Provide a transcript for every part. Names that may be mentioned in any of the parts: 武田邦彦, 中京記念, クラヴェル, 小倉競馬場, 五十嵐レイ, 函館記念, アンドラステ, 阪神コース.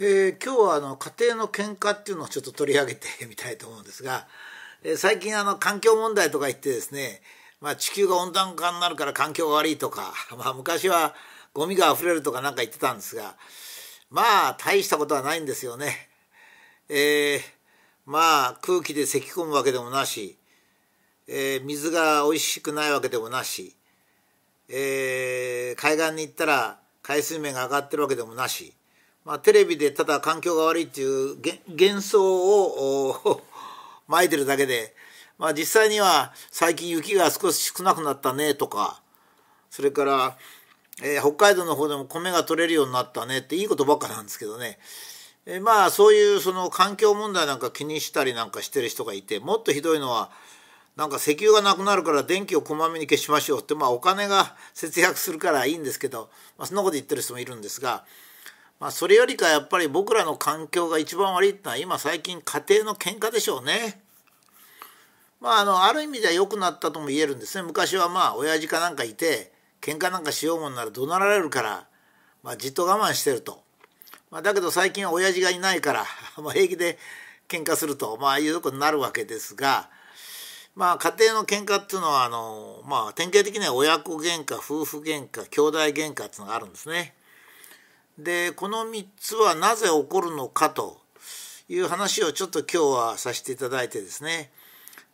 今日は家庭の喧嘩っていうのをちょっと取り上げてみたいと思うんですが、最近環境問題とか言ってですね、地球が温暖化になるから環境が悪いとか、昔はゴミが溢れるとかなんか言ってたんですが、大したことはないんですよね。空気で咳き込むわけでもなし、水がおいしくないわけでもなし、海岸に行ったら海水面が上がってるわけでもなし、テレビでただ環境が悪いっていう幻想をまいてるだけで、実際には最近雪が少し少なくなったねとか、それから、北海道の方でも米が取れるようになったねっていいことばっかなんですけどね、そういう環境問題なんか気にしたりなんかしてる人がいて、もっとひどいのはなんか石油がなくなるから電気をこまめに消しましょうって、お金が節約するからいいんですけど、そんなこと言ってる人もいるんですが、それよりかやっぱり僕らの環境が一番悪いってのは今最近家庭の喧嘩でしょうね。ある意味では良くなったとも言えるんですね。昔は親父かなんかいて喧嘩なんかしようもんなら怒鳴られるから、じっと我慢してると。だけど最近は親父がいないから平気で喧嘩すると、いうことになるわけですが、家庭の喧嘩っていうのは典型的には親子喧嘩、夫婦喧嘩、兄弟喧嘩っていうのがあるんですね。でこの3つはなぜ起こるのかという話をちょっと今日はさせていただいてですね、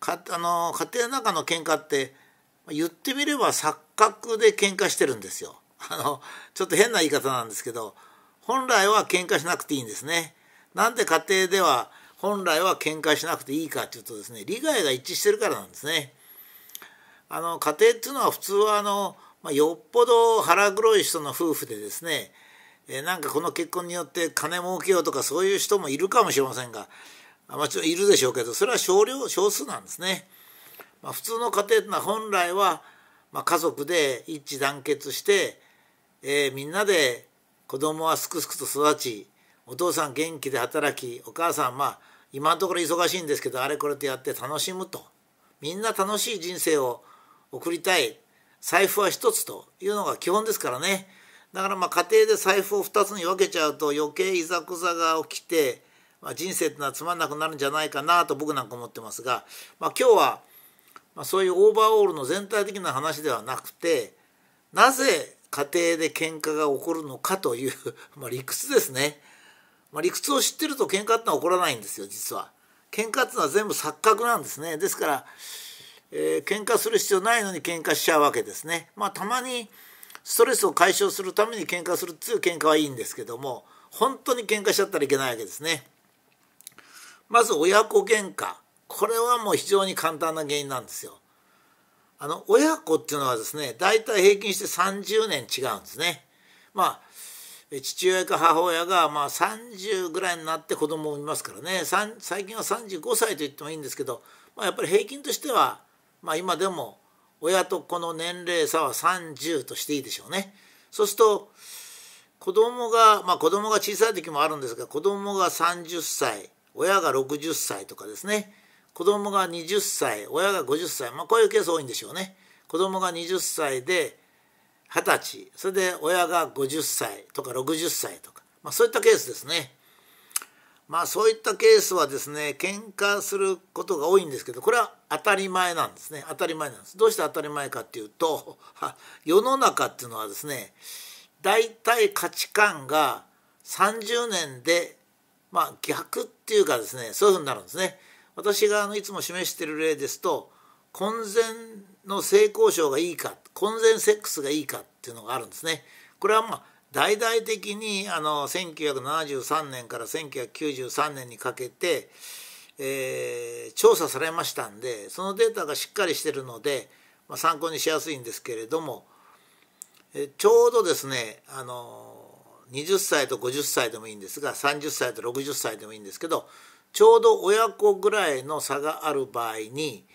家庭の中の喧嘩って言ってみれば錯覚で喧嘩してるんですよ。ちょっと変な言い方なんですけど、本来は喧嘩しなくていいんですね。なんで家庭では本来は喧嘩しなくていいかっていうとですね、利害が一致してるからなんですね。家庭っていうのは普通はよっぽど腹黒い人の夫婦でですね、なんかこの結婚によって金儲けようとかそういう人もいるかもしれませんが、ちょっといるでしょうけど、それは少数なんですね。普通の家庭というのは本来は、家族で一致団結して、みんなで子供はすくすくと育ち、お父さん元気で働き、お母さん今のところ忙しいんですけどあれこれとやって楽しむと、みんな楽しい人生を送りたい、財布は一つというのが基本ですからね。だから家庭で財布を2つに分けちゃうと余計いざこざが起きて、人生っていうのはつまんなくなるんじゃないかなと僕なんか思ってますが、今日はそういうオーバーオールの全体的な話ではなくて、なぜ家庭で喧嘩が起こるのかという理屈ですね。理屈を知ってると喧嘩ってのは起こらないんですよ。実は喧嘩っていうのは全部錯覚なんですね。ですから、喧嘩する必要ないのに喧嘩しちゃうわけですね。たまにストレスを解消するために喧嘩するっていう喧嘩はいいんですけども、本当に喧嘩しちゃったらいけないわけですね。まず親子喧嘩、これはもう非常に簡単な原因なんですよ。親子っていうのはですね、大体平均して30年違うんですね。父親か母親が30ぐらいになって子供を産みますからね。最近は35歳と言ってもいいんですけど、やっぱり平均としては今でも親と子の年齢差は30としていいでしょうね。そうすると子供が小さい時もあるんですが、子供が30歳、親が60歳とかですね。子供が20歳、親が50歳、こういうケース多いんでしょうね。子供が20歳で20歳、それで親が50歳とか60歳とか、そういったケースですね。そういったケースはですね、喧嘩することが多いんですけど、これは当たり前なんですね。当たり前なんです。どうして当たり前かっていうと、世の中っていうのはですね、大体価値観が30年で逆っていうかですね、そういうふうになるんですね。私がいつも示している例ですと、婚前の性交渉がいいか、婚前セックスがいいかっていうのがあるんですね。これは大々的に1973年から1993年にかけて、調査されましたんで、そのデータがしっかりしてるので、参考にしやすいんですけれども、ちょうどですね20歳と50歳でもいいんですが、30歳と60歳でもいいんですけど、ちょうど親子ぐらいの差がある場合に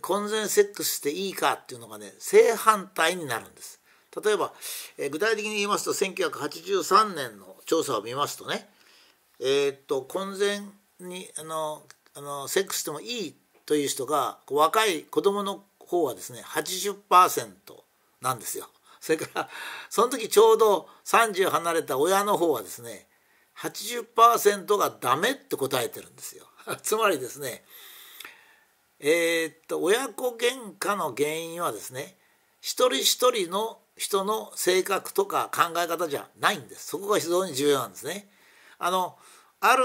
婚前セックスしていいかっていうのがね、正反対になるんです。例えば、具体的に言いますと1983年の調査を見ますとね、婚前にセックスしてもいいという人が若い子供の方はですね 80% なんですよ。それからその時ちょうど30離れた親の方はですね80% がダメって答えてるんですよ。つまりですね、親子喧嘩の原因はですね、一人一人の人の性格とか考え方じゃないんです。そこが非常に重要なんですね。ある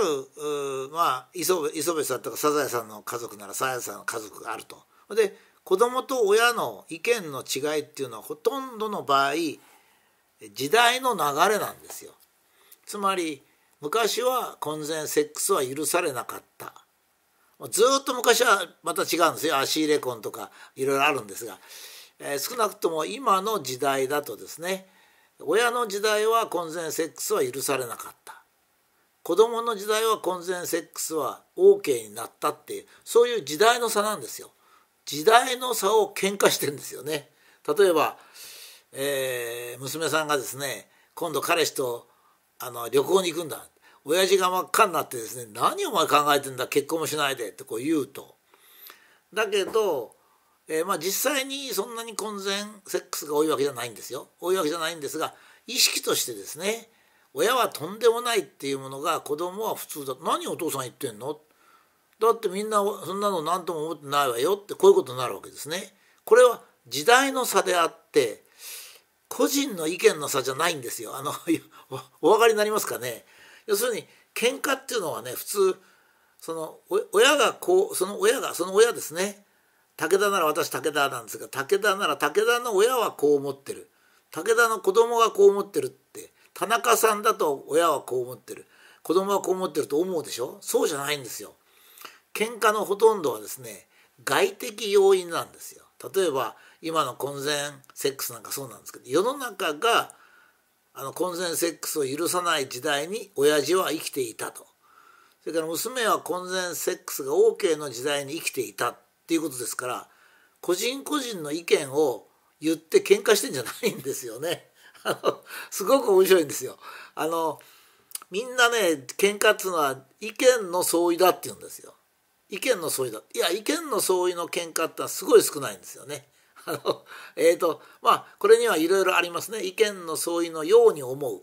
磯部さんとかサザエさんの家族ならサザエさんの家族があると。で、子供と親の意見の違いっていうのはほとんどの場合時代の流れなんですよ。つまり昔は婚前セックスは許されなかった。ずっと昔はまた違うんですよ。足入れ婚とかいろいろあるんですが、少なくとも今の時代だとですね、親の時代は婚前セックスは許されなかった。子供の時代は婚前セックスは OK になったっていう、そういう時代の差なんですよ。時代の差を喧嘩してるんですよね。例えば、娘さんがですね、今度彼氏と旅行に行くんだ。親父が真っ赤になってですね、何お前考えてんだ、結婚もしないでってこう言うと。だけど、実際にそんなに婚前セックスが多いわけじゃないんですよ。多いわけじゃないんですが、意識としてですね、親はとんでもないっていうものが子供は普通だ。何お父さん言ってんの？だってみんなそんなの何とも思ってないわよってこういうことになるわけですね。これは時代の差であって個人の意見の差じゃないんですよ。お分かりになりますかね。要するに喧嘩っていうのはね、普通その親ですね。武田なら私武田なんですが、武田なら武田の親はこう思ってる。武田の子供がこう思ってるって。田中さんだと親はこう思ってる、子供はこう思ってると思うでしょ。そうじゃないんですよ。喧嘩のほとんどはですね、外的要因なんですよ。例えば今の婚前セックスなんかそうなんですけど、世の中が婚前セックスを許さない時代に親父は生きていたと、それから娘は婚前セックスが OK の時代に生きていたっていうことですから、個人個人の意見を言って喧嘩してんじゃないんですよね。すごく面白いんですよ。みんなね、喧嘩っていうのは意見の相違だって言うんですよ。意見の相違だ。いや、意見の相違の喧嘩ってのはすごい少ないんですよね。これにはいろいろありますね。意見の相違のように思う